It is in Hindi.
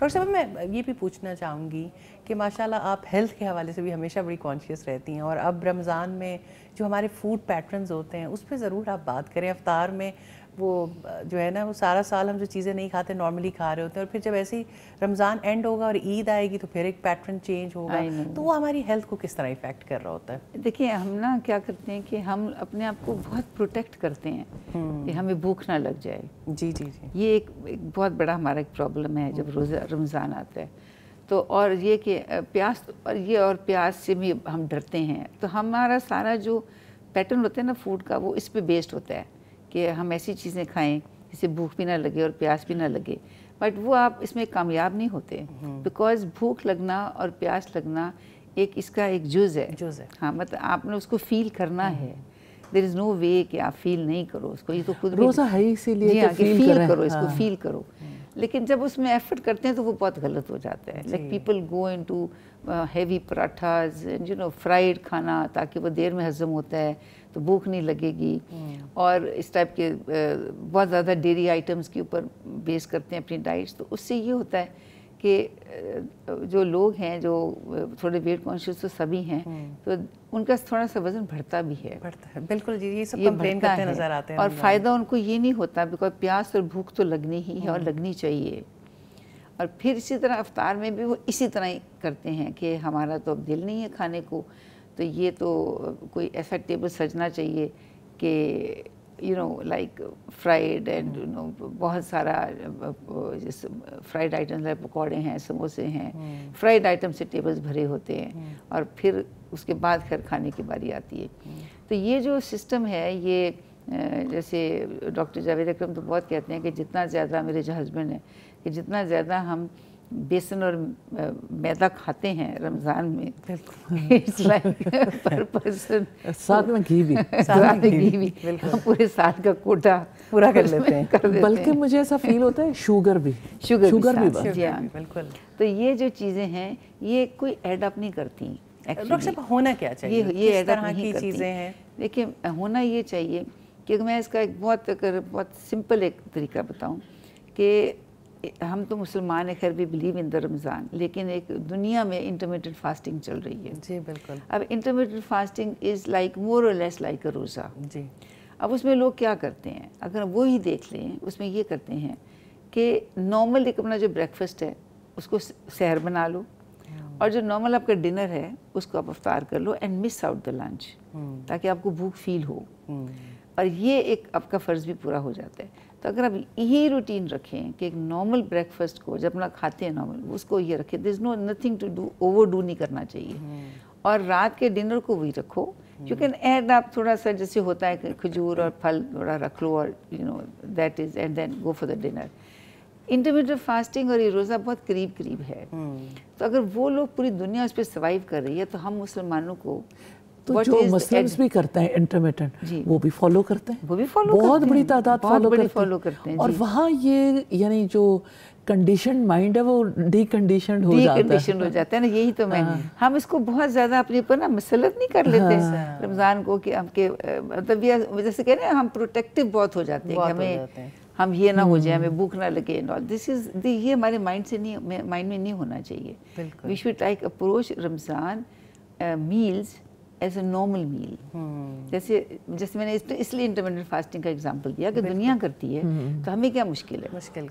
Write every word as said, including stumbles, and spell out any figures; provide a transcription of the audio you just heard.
डॉक्टर साहब, मैं ये भी पूछना चाहूँगी कि माशाल्लाह आप हेल्थ के हवाले से भी हमेशा बड़ी कॉन्शियस रहती हैं, और अब रमज़ान में जो हमारे फूड पैटर्न्स होते हैं उस पर ज़रूर आप बात करें। अफ्तार में वो जो है ना, वो सारा साल हम जो चीज़ें नहीं खाते नॉर्मली खा रहे होते हैं, और फिर जब ऐसे ही रमज़ान एंड होगा और ईद आएगी तो फिर एक पैटर्न चेंज होगा, तो वो हमारी हेल्थ को किस तरह इफेक्ट कर रहा होता है? देखिए, हम ना क्या करते हैं कि हम अपने आप को बहुत प्रोटेक्ट करते हैं कि हमें भूख ना लग जाए। जी जी जी, ये एक, एक बहुत बड़ा हमारा एक प्रॉब्लम है जब रोज़ा रमज़ान आता है तो। और ये कि प्यास, और ये और प्यास से भी हम डरते हैं, तो हमारा सारा जो पैटर्न होता है ना फूड का, वो इस पर बेस्ड होता है कि हम ऐसी चीज़ें खाएं जिससे भूख भी ना लगे और प्यास भी ना लगे। बट वो आप इसमें कामयाब नहीं होते, बिकॉज भूख लगना और प्यास लगना एक इसका एक जुज़ है, जुज़ है। हाँ, मतलब आपने उसको फील करना है, देयर इज़ नो वे कि आप फील नहीं करो उसको, ये तो खुद रोज़ा है इसीलिए फील करो इसको, फील करो। लेकिन जब उसमें एफर्ट करते हैं तो वो बहुत गलत हो जाता है। Like people go into heavy parathas, you know, fried खाना, ताकि वो देर में हजम होता है तो भूख नहीं लगेगी। और इस टाइप के बहुत ज़्यादा डेयरी आइटम्स के ऊपर बेस करते हैं अपनी डाइट्स, तो उससे ये होता है कि जो लोग हैं जो थोड़े वेट कॉन्शियस तो सभी हैं, तो उनका थोड़ा सा वज़न बढ़ता भी है, बढ़ता है बिल्कुल जी, ये सब कंप्लेन करते नज़र आते हैं। और फ़ायदा उनको ये नहीं होता, बिकॉज प्यास और भूख तो लगनी ही है और लगनी चाहिए। और फिर इसी तरह अफ्तार में भी वो इसी तरह ही करते हैं कि हमारा तो अब दिल नहीं है खाने को, तो ये तो कोई ऐसा टेबल सजना चाहिए कि you know like fried and you know बहुत सारा जैसे फ्राइड आइटम्स है, पकौड़े हैं, समोसे हैं, फ्राइड आइटम से टेबल्स भरे होते हैं, और फिर उसके बाद खैर खाने की बारी आती है। तो ये जो सिस्टम है, ये जैसे डॉक्टर जावेद अक्रम तो बहुत कहते हैं कि जितना ज़्यादा, मेरे जो हस्बैंड हैं, कि जितना ज़्यादा हम बेसन और मैदा खाते हैं रमज़ान में, इट्स लाइक पर पर्सन, साथ में घी भी, साथ में घी भी, बिल्कुल पूरे साल का कोटा पूरा कर लेते हैं। बल्कि मुझे ऐसा फील होता है शुगर भी, शुगर शुगर भी, जी हाँ बिल्कुल। तो ये जो चीज़ें हैं ये कोई ऐड अप नहीं करती। डॉक्टर साहब, होना क्या चाहिए? ये ये ऐड अप की चीज़ें हैं, लेकिन होना ये चाहिए कि मैं इसका एक बहुत अगर बहुत सिंपल एक तरीका बताऊँ कि हम तो मुसलमान है, खैर भी बिलीव इन द रमज़ान, लेकिन एक दुनिया में इंटरमिटेंट फास्टिंग चल रही है। जी बिल्कुल। अब intermittent fasting is like more और लेस लाइक अ रोज़ा। जी, अब उसमें लोग क्या करते हैं, अगर वो ही देख लें, उसमें ये करते हैं कि नॉर्मल एक अपना जो ब्रेकफास्ट है उसको सहर बना लो, और जो नॉर्मल आपका डिनर है उसको आप अफ्तार कर लो, and miss out the lunch, ताकि आपको भूख फील हो, और ये एक आपका फ़र्ज़ भी पूरा हो जाता है। तो अगर आप यही रूटीन रखें कि एक नॉर्मल ब्रेकफास्ट को जब अपना खाते हैं नॉर्मल, उसको ये रखें, there is no nothing to do, over do नहीं करना चाहिए, और रात के डिनर को भी रखो, यू कैन ऐड आप थोड़ा सा, जैसे होता है कि खजूर और फल थोड़ा रख लो, और you know that is, and then go for the dinner. Intermittent fasting और ये रोज़ा बहुत करीब करीब है, तो अगर वो लोग, पूरी दुनिया उस पर सर्वाइव कर रही है, तो हम मुसलमानों को, तो जो मुस्लिम्स भी करते हैं इंटरमिटेंट, वो भी फॉलो करते हैं, वो भी फॉलो बहुत बड़ी तादाद फॉलो करते हैं, और वहाँ ये यानी जो कंडीशन माइंड है वो डीकंडीशन हो जाता है, डीकंडीशन हो जाता है ना। यही तो मैं, हम इसको बहुत ज़्यादा अपने ऊपर ना मसलत नहीं कर लेते हैं रमज़ान को, कि हम के मतलब ये जैसे कह रहे हैं, हम प्रोटेक्टिव बहुत हो जाते हैं, हमें हम ये ना हो जाए, हमें भूख ना लगे एंड ऑल दिस इज़, ये हमारे माइंड से नहीं, माइंड में नहीं होना चाहिए। We should like approach Ramzan meals as a normal meal. जैसे जैसे मैंने इसलिए इंटरमिटेंट फास्टिंग का एग्जांपल दिया कि दुनिया करती है, तो हमें क्या मुश्किल है, मुश्किल